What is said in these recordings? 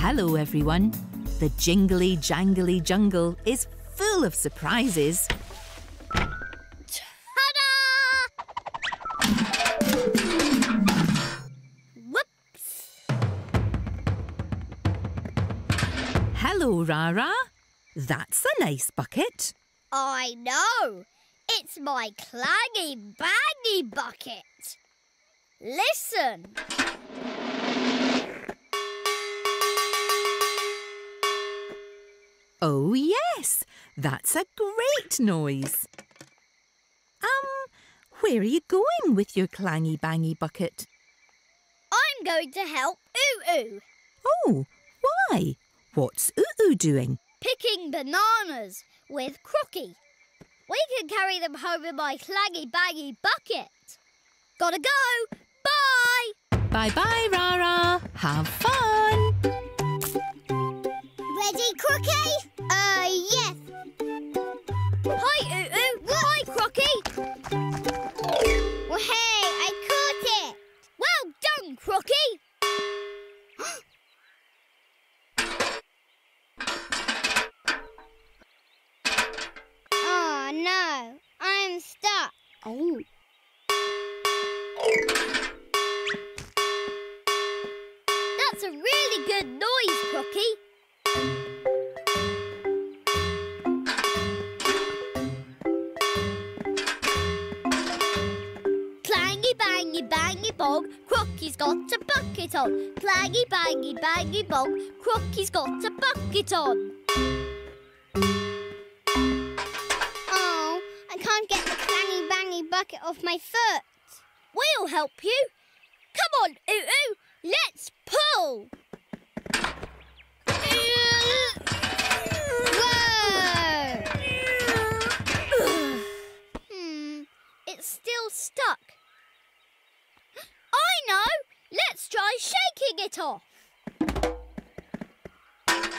Hello everyone! The Jingly Jangly Jungle is full of surprises. Ta-da! Whoops! Hello, Raa Raa. That's a nice bucket. I know. It's my claggy baggy bucket. Listen. Oh, yes, that's a great noise. Where are you going with your clangy-bangy bucket? I'm going to help Ooo Ooo. Oh, why? What's Ooo Ooo doing? Picking bananas with Crocky. We can carry them home in my clangy-bangy bucket. Gotta go. Bye. Bye-bye, Raa Raa. Have fun. Ready, Crocky? Yes. Hi, Ooo Ooo. Hi, Crocky. Well, hey, I caught it. Well done, Crocky. Oh, no. I'm stuck. Oh. That's a really good noise, Crocky. Bangy bog, Crocky's got a bucket on. Clangy bangy bangy bog, Crocky's got a bucket on. Oh, I can't get the clangy bangy bucket off my foot. We'll help you. Come on, Ooo Ooo, let's pull. Whoa! It's still stuck. I know! Let's try shaking it off.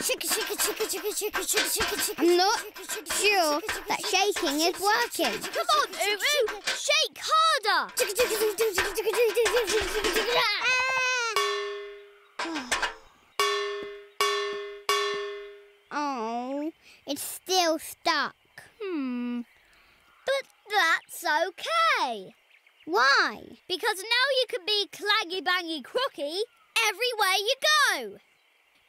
Shake it, shake it, shake it, shake it, shake it, shake it, shake it, shake it. I'm not sure that shaking is working. Come on, Ooo Ooo! Shake harder! Oh, it's still stuck. But that's okay. Why? Because now you can be Clangy Bangy Crocky everywhere you go.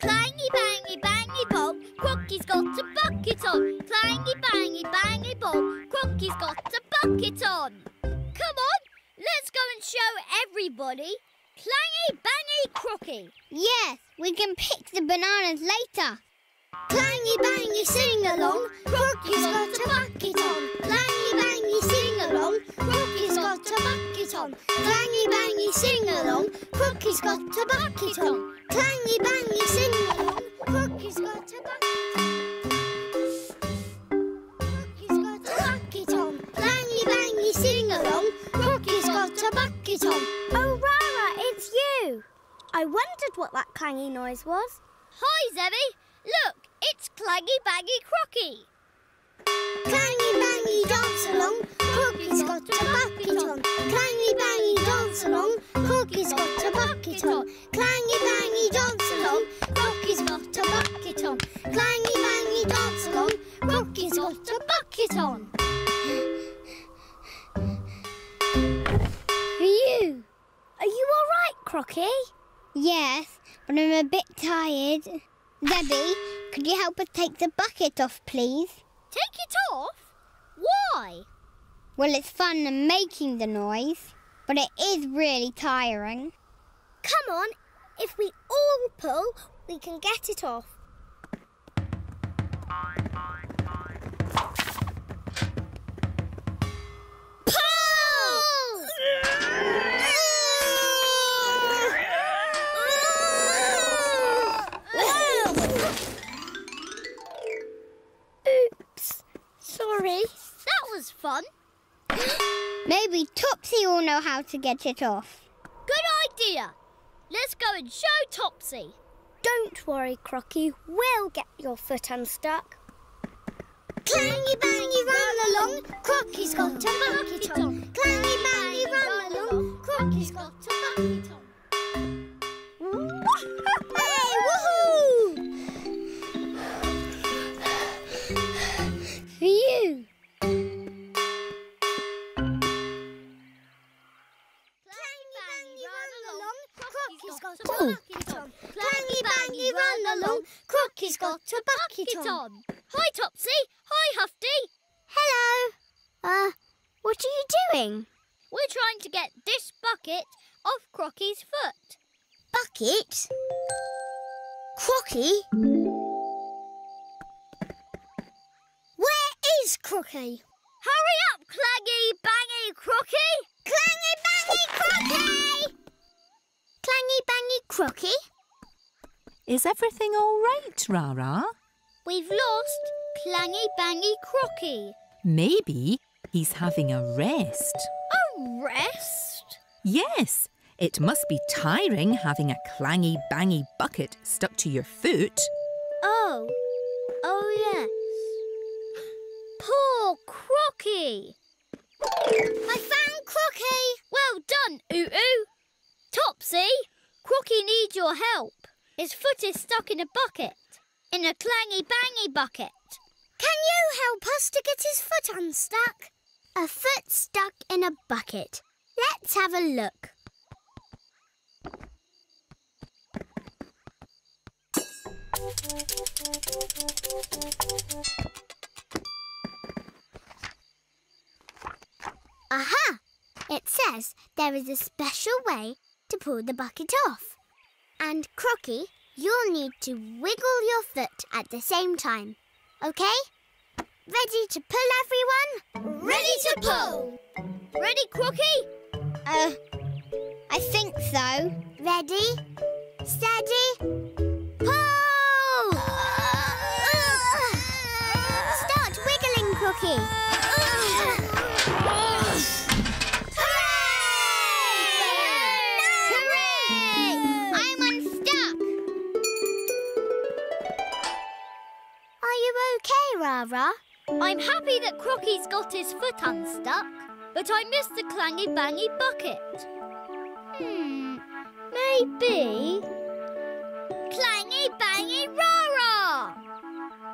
Clangy Bangy Bangy Bob, Crocky's got a bucket on. Clangy Bangy Bangy Bob, Crocky's got a bucket on. Come on, let's go and show everybody Clangy Bangy Crocky. Yes, we can pick the bananas later. Clangy Bangy sing along, Crocky's got a bucket on. Clangy Bangy sing along, Crocky's got a bucket on. Clangy Bangy sing along, Crocky's got a bucket on. Clangy Bangy sing along, Crocky's got a bucket on. Crocky's got a bucket on. Clangy Bangy sing along, Crocky's got a bucket on. Oh, Raa Raa, it's you. I wondered what that clangy noise was. Hi, Zebby. Look, it's Clangy Bangy Crocky. Clangy Bangy dance along, Crocky's got a bucket on. Clangy Bangy dance along, Crocky's got a bucket on. Clangy Bangy dance along, Crocky's got a bucket on. Clangy Bangy dance along, Crocky's got a bucket on. Are you all right, Crocky? Yes, but I'm a bit tired. Zebby, could you help us take the bucket off, please? Take it off? Why? Well, it's fun making the noise, but it is really tiring. Come on, if we all pull, we can get it off. That was fun. Maybe Topsy will know how to get it off. Good idea. Let's go and show Topsy. Don't worry, Crocky. We'll get your foot unstuck. Clangy bangy run along, Crocky's got a bucket on. Clangy bangy run along, Crocky's got a bucket on. Hey, woohoo! Crocky's got a bucket on. Clangy bangy run along. Crocky's got a bucket on. Hi Topsy. Hi Huffty. Hello. What are you doing? We're trying to get this bucket off Crocky's foot. Bucket? Crocky? Where is Crocky? Hurry up, Clangy Bangy Crocky! Clangy Bangy Crocky! Clangy Bangy Crocky? Is everything all right, Raa Raa? We've lost Clangy Bangy Crocky. Maybe he's having a rest. A rest? Yes. It must be tiring having a clangy bangy bucket stuck to your foot. Oh. Oh, yes. Poor Crocky. I found Crocky. Well done, Ooo Ooo. Topsy, Crocky needs your help. His foot is stuck in a bucket. In a clangy bangy bucket. Can you help us to get his foot unstuck? A foot stuck in a bucket. Let's have a look. Aha! It says there is a special way to pull the bucket off. And Crocky, you'll need to wiggle your foot at the same time. OK? Ready to pull, everyone? Ready to pull! Ready, Crocky? I think so. Ready, steady, pull! Start wiggling, Crocky. Hooray! I'm unstuck. Are you okay, Raa Raa? I'm happy that Crocky's got his foot unstuck, but I missed the clangy bangy bucket. Maybe... Clangy bangy Raa Raa!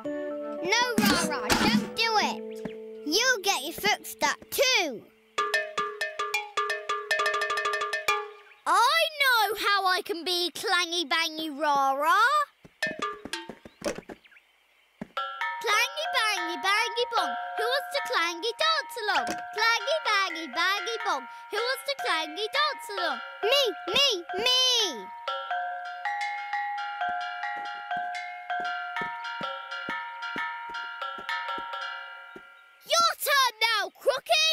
No, Raa Raa, don't do it. You'll get your foot stuck too. I know how I can be clangy bangy Raa Raa. Clangy, bangy, baggy, bong. Who wants to clangy dance along? Clangy, baggy, baggy, bong. Who wants to clangy dance along? Me, me, me! Your turn now, Crocky!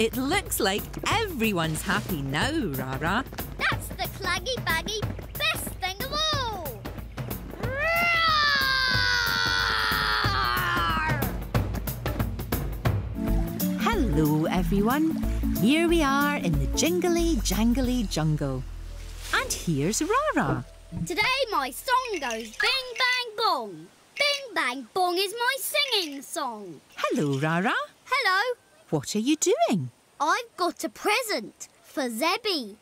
It looks like everyone's happy now, Raa Raa. That's the clangy baggy best thing of all! Roar! Hello, everyone. Here we are in the Jingly Jangly Jungle. And here's Raa Raa. Today my song goes bing bang bong. Bing bang bong is my singing song. Hello, Raa Raa. Hello. What are you doing? I've got a present for Zebby.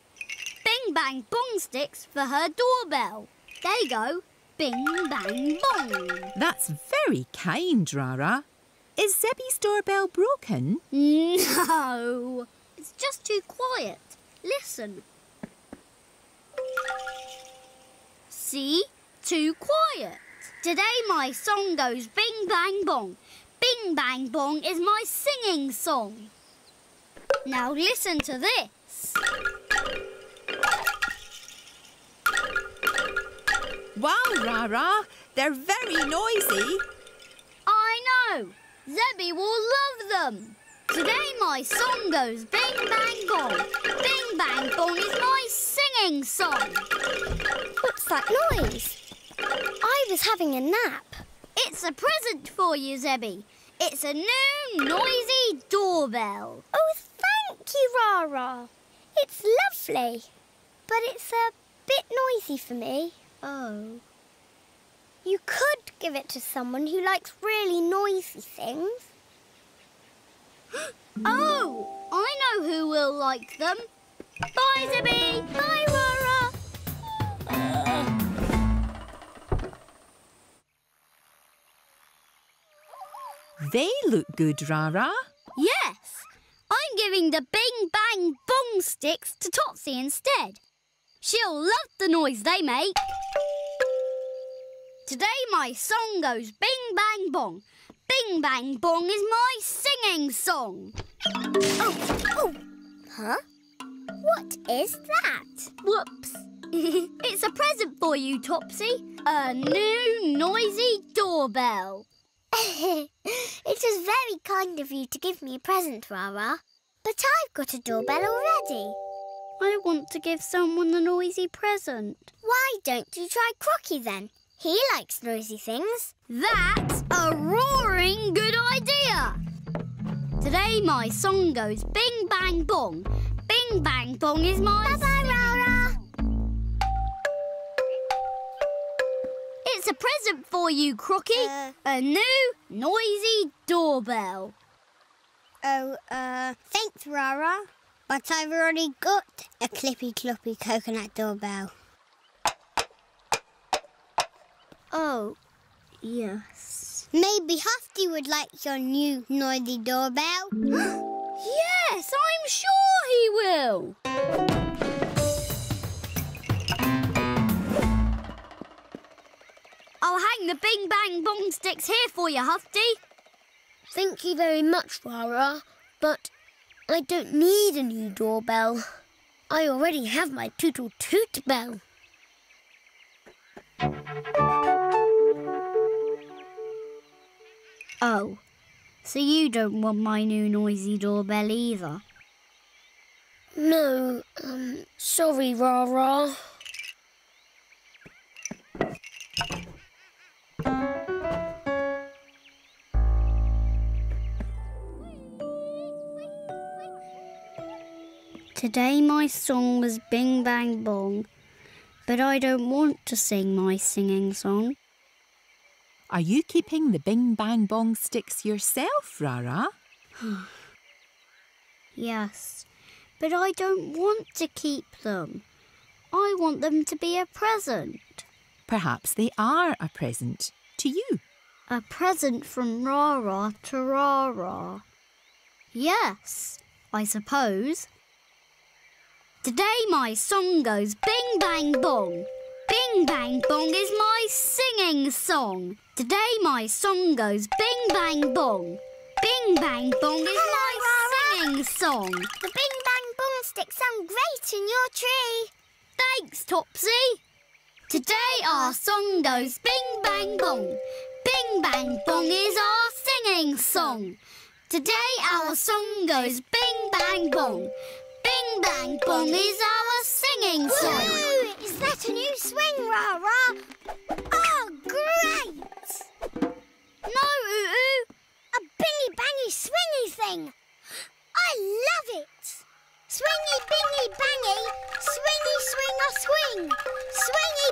Bing bang bong sticks for her doorbell. There you go. Bing bang bong. That's very kind, Raa Raa. Is Zebby's doorbell broken? No. It's just too quiet. Listen. See? Too quiet. Today my song goes bing bang bong. Bing bang bong is my singing song. Now listen to this. Wow, Raa Raa, they're very noisy. I know. Zebby will love them. Today my song goes bing bang bong. Bing bang bong is my singing song. What's that noise? I was having a nap. It's a present for you, Zebby. It's a new noisy doorbell. Oh, thank you, Raa Raa. It's lovely, but it's a bit noisy for me. Oh. You could give it to someone who likes really noisy things. Oh, I know who will like them. Bye, Zebby. Bye, Raa Raa. They look good, Raa Raa. Yes. I'm giving the Bing Bang Bong sticks to Topsy instead. She'll love the noise they make. Today my song goes Bing Bang Bong. Bing Bang Bong is my singing song. Oh, oh. Huh? What is that? Whoops. It's a present for you, Topsy. A new noisy doorbell. It is very kind of you to give me a present, Raa Raa. But I've got a doorbell already. I want to give someone a noisy present. Why don't you try Crocky then? He likes noisy things. That's a roaring good idea. Today my song goes Bing Bang Bong. Bing Bang Bong is my... Bye-bye, Raa Raa. It's a present for you, Crocky. A new noisy doorbell. Thanks, Raa Raa. But I've already got a clippy-cloppy coconut doorbell. Oh, yes. Maybe Huffty would like your new noisy doorbell. Yes, I'm sure he will. I'll hang the Bing Bang Bong sticks here for you, Huffty. Thank you very much, Raa Raa, but I don't need a new doorbell. I already have my tootle toot bell. Oh, so you don't want my new noisy doorbell either? No, sorry, Raa Raa. Today my song was Bing Bang Bong, but I don't want to sing my singing song. Are you keeping the Bing Bang Bong sticks yourself, Raa Raa? Yes, but I don't want to keep them. I want them to be a present. Perhaps they are a present to you. A present from Raa Raa to Raa Raa. Yes, I suppose. Today my song goes Bing Bang Bong. Bing Bang Bong is my singing song. Today my song goes Bing Bang Bong. Bing Bang Bong is my singing song. The Bing Bang Bong sticks sound great in your tree. Thanks, Topsy. Today our song goes Bing Bang Bong. Bing Bang Bong is our singing song. Today our song goes Bing Bang Bong. Bing Bang Bong is our singing song. Woo! Is that a new swing, Raa Raa? Oh, great! No, Ooo Ooo. A bingy bangy swingy thing. I love it. Swingy bingy bangy, swingy swing or swing. Swingy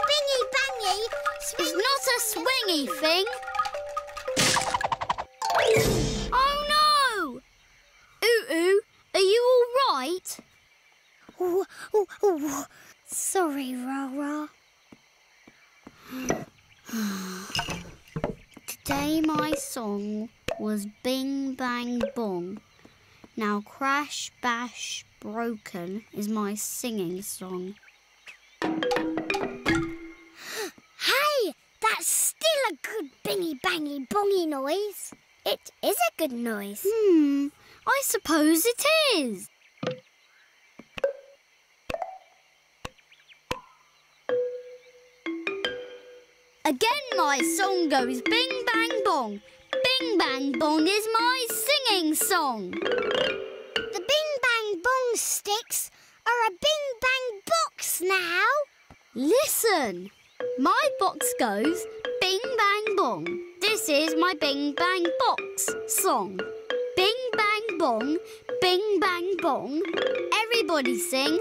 bingy bangy, swing. It's not a swingy thing. Oh no! Ooo Ooo, are you all right? Ooh, ooh, ooh. Sorry, Raa Raa. Today my song was Bing Bang Bong. Now Crash Bash Broken is my singing song. Hey, that's still a good bingy bangy bongy noise. It is a good noise. I suppose it is. Again my song goes Bing Bang Bong. Bing Bang Bong is my singing song. The Bing Bang Bong sticks are a Bing Bang box now. Listen, my box goes Bing Bang Bong. This is my Bing Bang box song. Bing Bang Bong, Bing Bang Bong. Everybody sing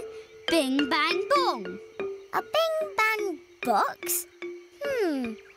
Bing Bang Bong. A Bing Bang box?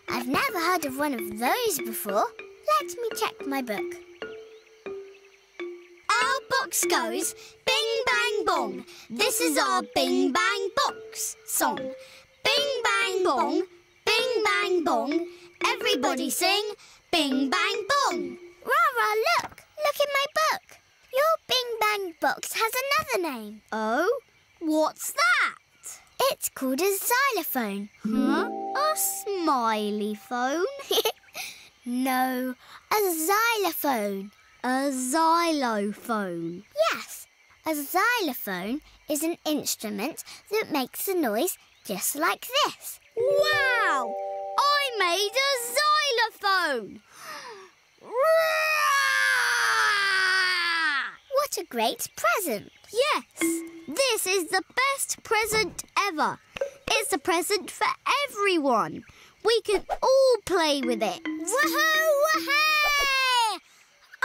I've never heard of one of those before. Let me check my book. A box goes bing bang bong. This is our bing bang box song. Bing bang bong, bing bang bong. Everybody sing bing bang bong. Raa Raa, look in my book. Your bing bang box has another name. Oh, what's that? It's called a xylophone. Huh? A smiley phone? No, a xylophone. A xylophone. Yes, a xylophone is an instrument that makes a noise just like this. Wow! I made a xylophone! What a great present! Yes, this is the best present ever. It's a present for everyone. We can all play with it. Woohoo! Woohoo!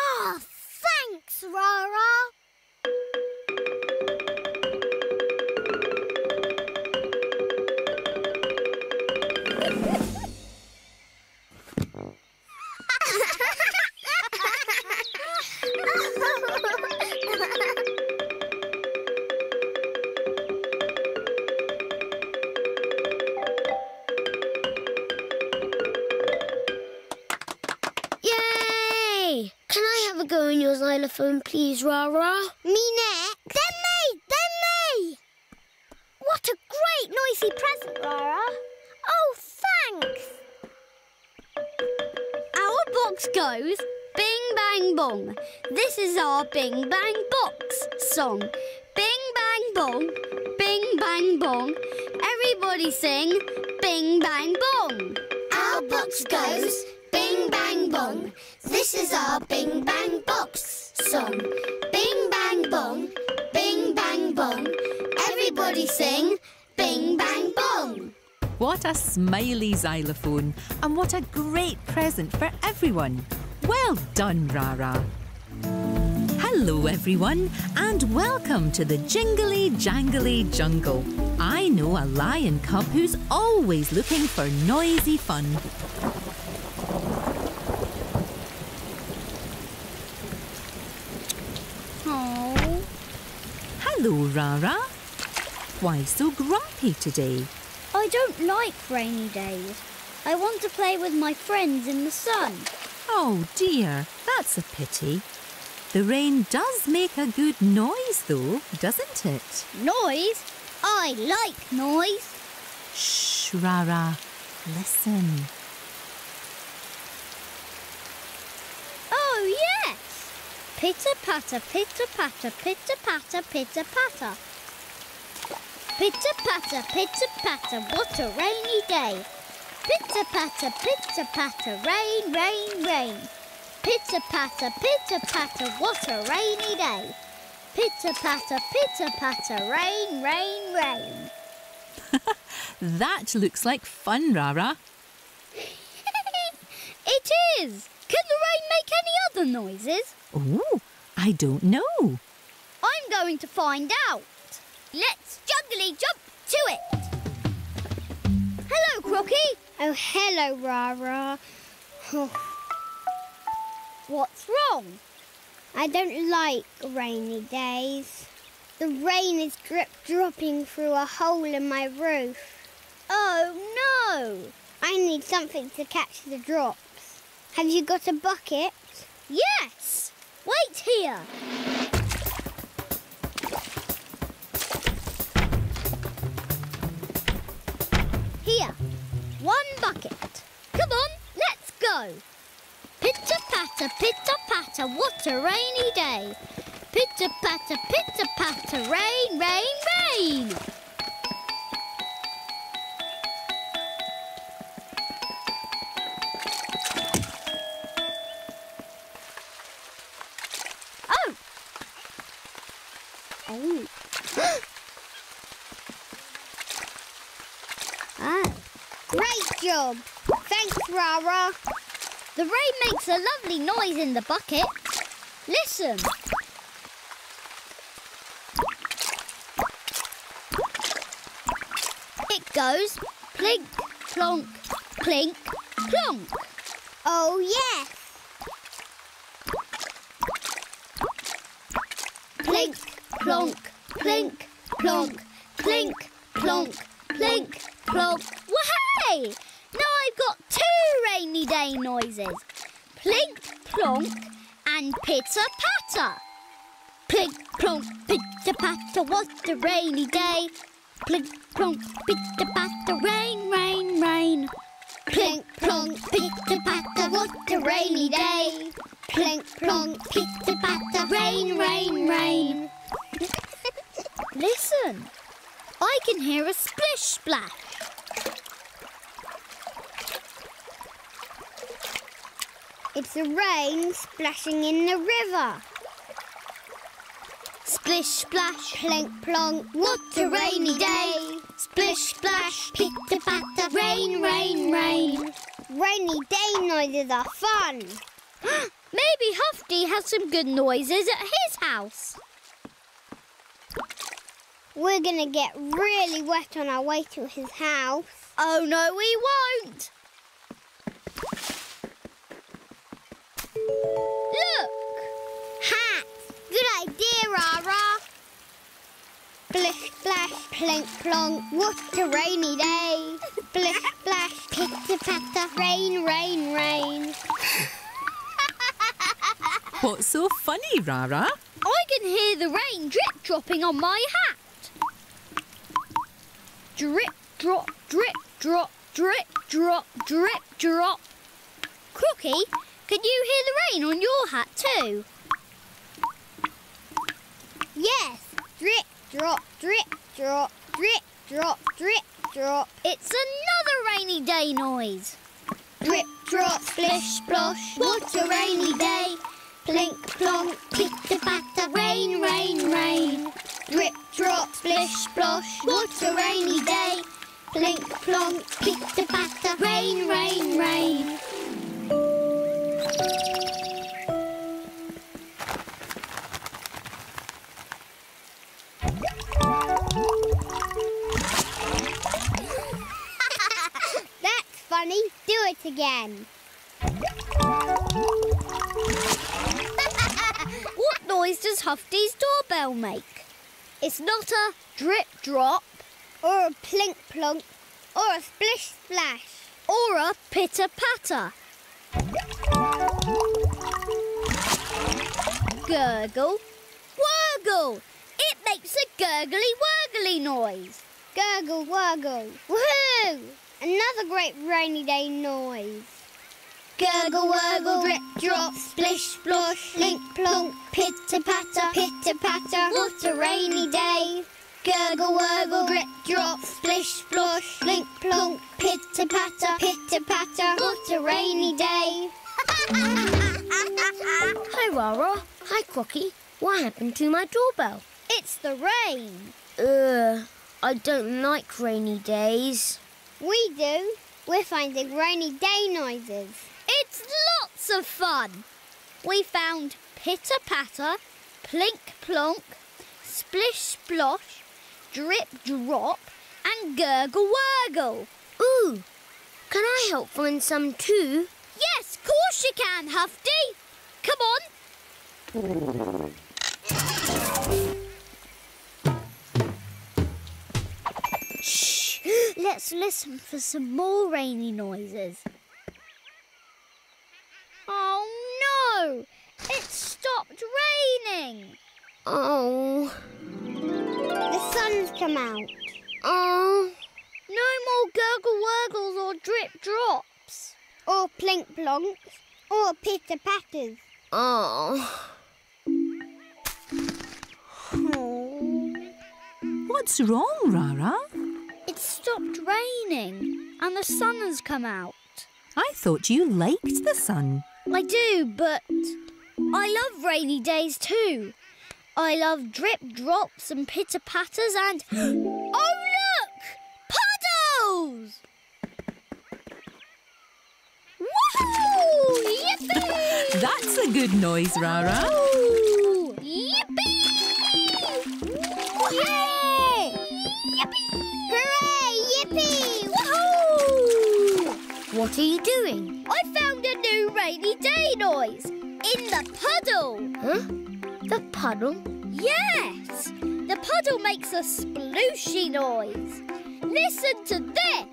Oh, thanks, Raa Raa. Go on your xylophone, please, Raa Raa. Me next. Then me. What a great noisy present, Raa Raa. Oh, thanks. Our box goes bing bang bong. This is our bing bang box song. Bing bang bong, bing bang bong. Everybody sing bing bang bong. Our box goes bing bang bong. This is our bing bang box song. Bing bang bong, everybody sing bing bang bong. What a smiley xylophone, and what a great present for everyone. Well done, Raa Raa. Hello everyone, and welcome to the Jingly Jangly Jungle. I know a lion cub who's always looking for noisy fun. Hello, Raa Raa. Why so grumpy today? I don't like rainy days. I want to play with my friends in the sun. Oh dear, that's a pity. The rain does make a good noise though, doesn't it? Noise? I like noise. Shh, Raa Raa. Listen. Oh, yes. Pitter patter, pitter patter, pitter patter, pitter patter. Pitter patter, pitter patter, what a rainy day. Pitter patter, rain, rain, rain. Pitter patter, what a rainy day. Pitter patter, rain, rain, rain. That looks like fun, Raa Raa. It is. Can the rain make any other noises? Oh, I don't know. I'm going to find out. Let's juggly jump to it. Hello, Crocky. Oh, hello, Raa Raa. What's wrong? I don't like rainy days. The rain is drip-dropping through a hole in my roof. Oh, no. I need something to catch the drops. Have you got a bucket? Yes. Wait here. Here, one bucket. Come on, let's go. Pitter patter, what a rainy day. Pitter patter, rain, rain, rain. Thanks, Raa Raa. The rain makes a lovely noise in the bucket. Listen. It goes plink, plonk, plink, plonk. Oh, yes. Plink, plonk, plink, plonk, plink, plonk, plink, plonk. Wahey! Now I've got two rainy day noises. Plink, plonk and pitter patter. Plink, plonk, pitter patter, what a rainy day. Plink, plonk, pitter patter, rain, rain, rain. Plink, plonk, pitter patter, what a rainy day. Plink, plonk, pitter patter, rain, rain, rain. Listen, I can hear a splish splash. It's the rain splashing in the river. Splish, splash, plink, plonk, what a rainy day. Splish, splash, pitter patter, rain, rain, rain. Rainy day noises are fun. Maybe Huffty has some good noises at his house. We're going to get really wet on our way to his house. Oh, no, we won't. Look! Ha! Good idea, Raa Raa. Splish, splash, plink, plonk, what a rainy day. Splish, splash, pitter, patter, rain, rain, rain. What's so funny, Raa Raa? I can hear the rain drip-dropping on my hat. Drip, drop, drip, drop, drip, drop, drip, drop. Crocky, can you hear the rain on your hat too? Yes. Drip, drop, drip, drop, drip, drop, drip, drop. It's another rainy day noise. Drip, drop, splish, splosh, what a rainy day. Plink, plonk, pitter, patter, rain, rain, rain. Drip, drop, splish, splosh, what a rainy day. Plink, plonk, pitter, patter, rain, rain, rain. That's funny. Do it again. What noise does Huffty's doorbell make? It's not a drip drop or a plink plonk or a splish splash or a pitter patter. Gurgle, wurgle. It makes a gurgly wurgly noise. Gurgle, wurgle. Woohoo! Another great rainy day noise. Gurgle, wurgle, drip, drop, splish, splosh, plink, plonk, pitter, patter, pitter, patter. What a rainy day. Gurgle, wurgle, drip, drop, splish, splosh, plink, plonk, pitter, patter, pitter, patter. What a rainy day. Hi, Raa Raa. Hi, Crocky. What happened to my doorbell? It's the rain. I don't like rainy days. We do. We're finding rainy day noises. It's lots of fun. We found pitter patter, plink plonk, splish splosh, drip drop, and gurgle wurgle. Ooh, can I help find some too? Yes, of course you can, Huffty. Come on. Shh! Let's listen for some more rainy noises. Oh no! It stopped raining! Oh. The sun's come out. Oh. No more gurgle wurgles or drip drops. Or plink plonks. Or pitter patters. Oh. What's wrong, Raa Raa? It stopped raining and the sun has come out. I thought you liked the sun. I do, but I love rainy days too. I love drip drops and pitter patters and... Oh look! Puddles! Woohoo! Yippee! That's a good noise, Raa Raa. Woo! Yippee! Yay! Hooray! Yippee! Woohoo! What are you doing? I found a new rainy day noise in the puddle. Huh? The puddle? Yes! The puddle makes a splooshy noise. Listen to this.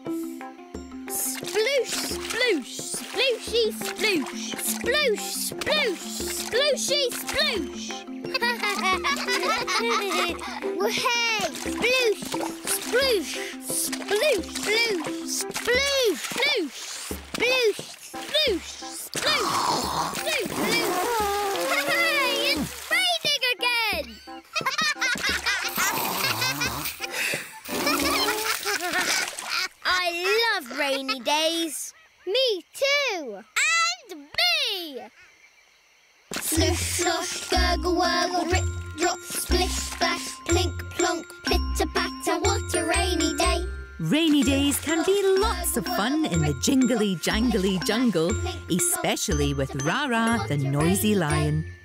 Sploosh, sploosh, splooshy, sploosh. Sploosh, sploosh, splooshy, sploosh. Well, hey, sploosh, sploosh, sploosh, sploosh, sploosh, sploosh, sploosh, sploosh, sploosh, sploosh, sploosh. I love rainy days. Me too. And me. Slush, slosh, gurgle, wurgle, rip, drop, splish, splash, plink, plonk, pitter, patter, what a rainy day. Rainy days can be lots of fun in the jingly jangly jungle, especially with Raa Raa the Noisy Lion.